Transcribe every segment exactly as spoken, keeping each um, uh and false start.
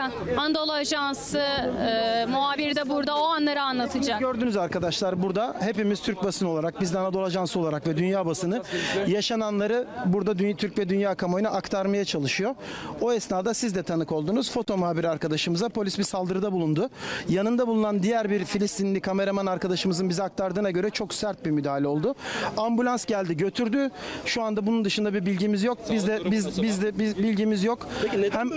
Hakan, Anadolu Ajansı e, muhabiri de burada o anları anlatacak. Hepimiz gördünüz arkadaşlar, burada hepimiz Türk basını olarak, biz de Anadolu Ajansı olarak ve dünya basını yaşananları burada dünya, Türk ve dünya kamuoyuna aktarmaya çalışıyor. O esnada siz de tanık oldunuz. Foto muhabiri arkadaşımıza polis bir saldırıda bulundu. Yanında bulunan diğer bir Filistinli kameraman arkadaşımızın bize aktardığına göre çok sert bir müdahale oldu. Ambulans geldi, götürdü. Şu anda bunun dışında bir bilgimiz yok. Biz de biz biz de biz, bilgimiz yok. Hem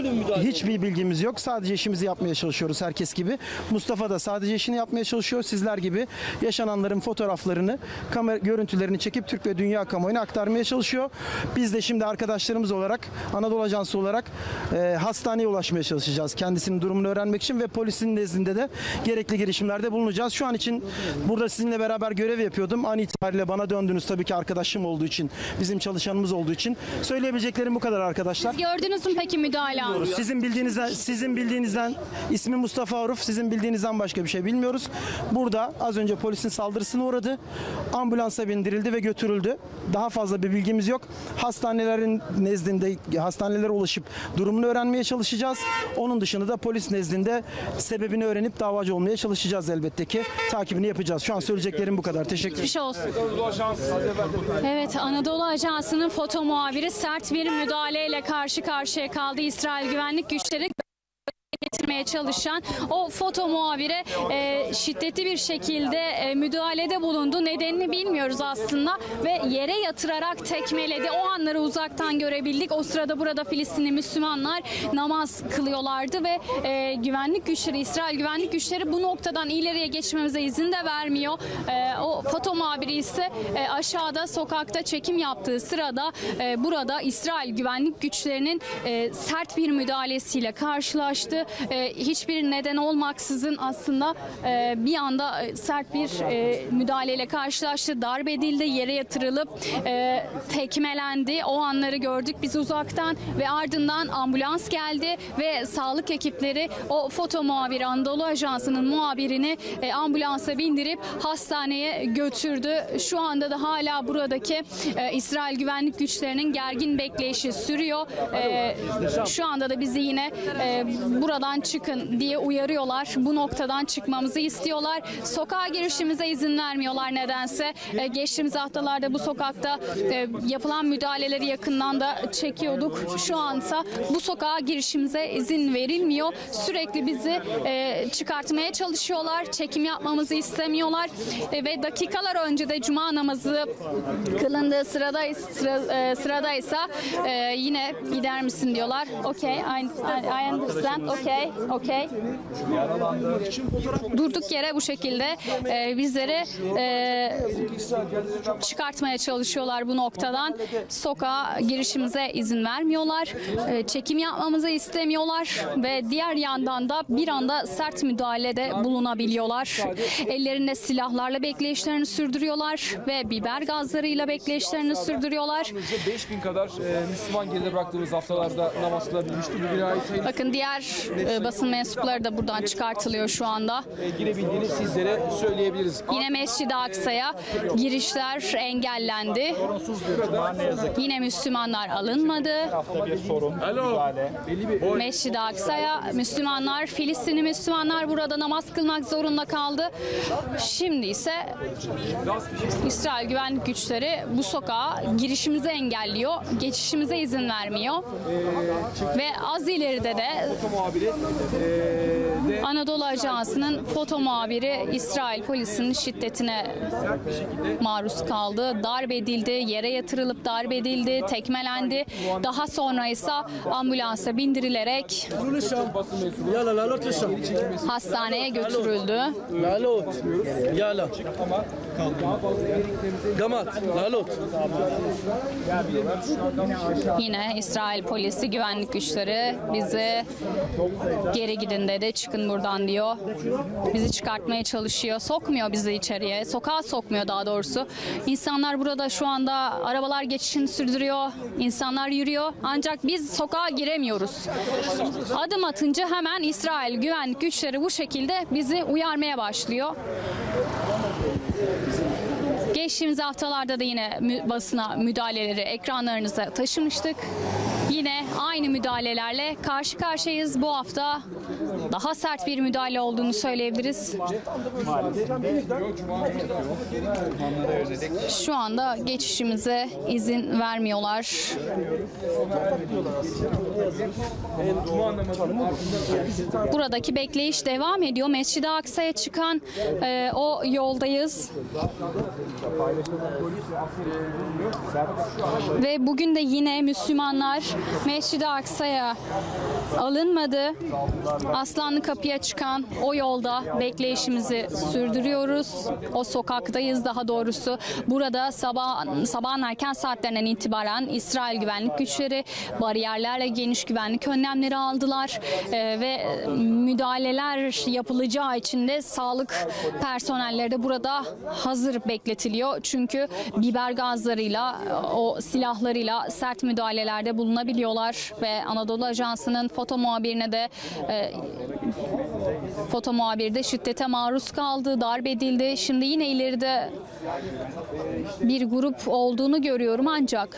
hiçbir bilgimiz yok. Sadece işimizi yapmaya çalışıyoruz herkes gibi. Mustafa da sadece işini yapmaya çalışıyor. Sizler gibi yaşananların fotoğraflarını, kamera görüntülerini çekip Türk ve dünya kamuoyuna aktarmaya çalışıyor. Biz de şimdi arkadaşlarımız olarak, Anadolu Ajansı olarak e, hastaneye ulaşmaya çalışacağız. Kendisinin durumunu öğrenmek için ve polisin nezdinde de gerekli girişimlerde bulunacağız. Şu an için burada sizinle beraber görev yapıyordum. An itibariyle bana döndünüz. Tabii ki arkadaşım olduğu için, bizim çalışanımız olduğu için söyleyebileceklerim bu kadar arkadaşlar. Siz gördünüz mü peki müdahale? Sizin bildiğinizden, sizin bildiğinizden ismi Mustafa Aruf. Sizin bildiğinizden başka bir şey bilmiyoruz. Burada az önce polisin saldırısına uğradı. Ambulansa bindirildi ve götürüldü. Daha fazla bir bilgimiz yok. Hastanelerin nezdinde, hastanelere ulaşıp durumunu öğrenmeye çalışacağız. Onun dışında da polis nezdinde sebebini öğrenip davacı olmaya çalışacağız elbette ki. Takibini yapacağız. Şu an söyleyeceklerim bu kadar. Teşekkür ederim. Evet, Anadolu Ajansı'nın foto muhabiri sert bir müdahaleyle karşı karşıya kaldı. İsrail güvenlik güçleri getirmeye çalışan o foto muhabire e, şiddetli bir şekilde e, müdahalede bulundu. Nedenini bilmiyoruz aslında ve yere yatırarak tekmeledi. O anları uzaktan görebildik. O sırada burada Filistinli Müslümanlar namaz kılıyorlardı ve e, güvenlik güçleri, İsrail güvenlik güçleri bu noktadan ileriye geçmemize izin de vermiyor. E, o foto muhabiri ise e, aşağıda sokakta çekim yaptığı sırada e, burada İsrail güvenlik güçlerinin e, sert bir müdahalesiyle karşılaştı. Ee, hiçbir neden olmaksızın aslında e, bir anda sert bir e, müdahaleyle karşılaştı. Darp edildi, yere yatırılıp e, tekmelendi. O anları gördük biz uzaktan ve ardından ambulans geldi ve sağlık ekipleri o foto muhabiri, Anadolu Ajansı'nın muhabirini e, ambulansa bindirip hastaneye götürdü. Şu anda da hala buradaki e, İsrail güvenlik güçlerinin gergin bekleyişi sürüyor. E, şu anda da bizi yine e, burada çıkın diye uyarıyorlar. Bu noktadan çıkmamızı istiyorlar. Sokağa girişimize izin vermiyorlar nedense. E, geçtiğimiz haftalarda bu sokakta e, yapılan müdahaleleri yakından da çekiyorduk. Şu ansa bu sokağa girişimize izin verilmiyor. Sürekli bizi e, çıkartmaya çalışıyorlar. Çekim yapmamızı istemiyorlar. E, ve dakikalar önce de cuma namazı kılındığı sırada, sıra, e, sıradaysa e, yine gider misin diyorlar. Okay, I, I understand. Okay. Okay, okay. Durduk yere bu şekilde e, bizleri e, çıkartmaya çalışıyorlar bu noktadan. Sokağa girişimize izin vermiyorlar. E, çekim yapmamızı istemiyorlar ve diğer yandan da bir anda sert müdahalede bulunabiliyorlar. Ellerinde silahlarla bekleyişlerini sürdürüyorlar ve biber gazlarıyla bekleyişlerini sürdürüyorlar. beş bin kadar Müslüman geride bıraktığımız haftalarda namaz kılabilmişti. Bakın diğer basın mensupları da buradan çıkartılıyor şu anda. Girebildiğini sizlere söyleyebiliriz. Yine Mescid-i Aksa'ya girişler engellendi. Yine Müslümanlar alınmadı. Mescid-i Aksa'ya Müslümanlar, Filistinli Müslümanlar burada namaz kılmak zorunda kaldı. Şimdi ise İsrail güvenlik güçleri bu sokağa girişimizi engelliyor. Geçişimize izin vermiyor. Ve az ileride de Anadolu Ajansı'nın foto muhabiri İsrail polisinin şiddetine maruz kaldı. Darp edildi, yere yatırılıp darp edildi, tekmelendi. Daha sonra ise ambulansa bindirilerek hastaneye götürüldü. Yine İsrail polisi, güvenlik güçleri bizi geri gidin dedi, çıkın buradan diyor. Bizi çıkartmaya çalışıyor. Sokmuyor bizi içeriye. Sokağa sokmuyor daha doğrusu. İnsanlar burada şu anda, arabalar geçişini sürdürüyor. İnsanlar yürüyor. Ancak biz sokağa giremiyoruz. Adım atınca hemen İsrail güvenlik güçleri bu şekilde bizi uyarmaya başlıyor. Geçtiğimiz haftalarda da yine basına müdahaleleri ekranlarınıza taşımıştık. yine aynı müdahalelerle karşı karşıyayız. Bu hafta daha sert bir müdahale olduğunu söyleyebiliriz. Şu anda geçişimize izin vermiyorlar. Buradaki bekleyiş devam ediyor. Mescid-i Aksa'ya çıkan e, o yoldayız. Ve bugün de yine Müslümanlar Mescid-i Aksa'ya alınmadı. Aslanlı Kapı'ya çıkan o yolda bekleyişimizi sürdürüyoruz. O sokaktayız daha doğrusu. Burada sabah sabahın erken saatlerinden itibaren İsrail güvenlik güçleri bariyerlerle geniş güvenlik önlemleri aldılar ee, ve müdahaleler yapılacağı için de sağlık personelleri de burada hazır bekletiliyor. Çünkü biber gazlarıyla, o silahlarıyla sert müdahalelerde bulunabiliyorlar ve Anadolu Ajansı'nın foto muhabirine de e, foto muhabiri de şiddete maruz kaldı, darp edildi. Şimdi yine ileride bir grup olduğunu görüyorum ancak.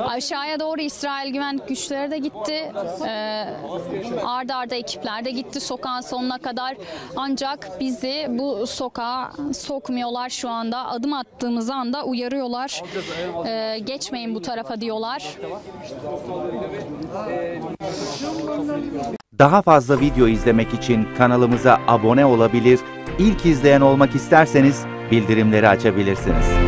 Aşağıya doğru İsrail güvenlik güçleri de gitti. Ee, ard arda ekipler de gitti sokağın sonuna kadar. Ancak bizi bu sokağa sokmuyorlar şu anda. Adım attığımız anda uyarıyorlar. Ee, geçmeyin bu tarafa diyorlar. Daha fazla video izlemek için kanalımıza abone olabilir, ilk izleyen olmak isterseniz bildirimleri açabilirsiniz.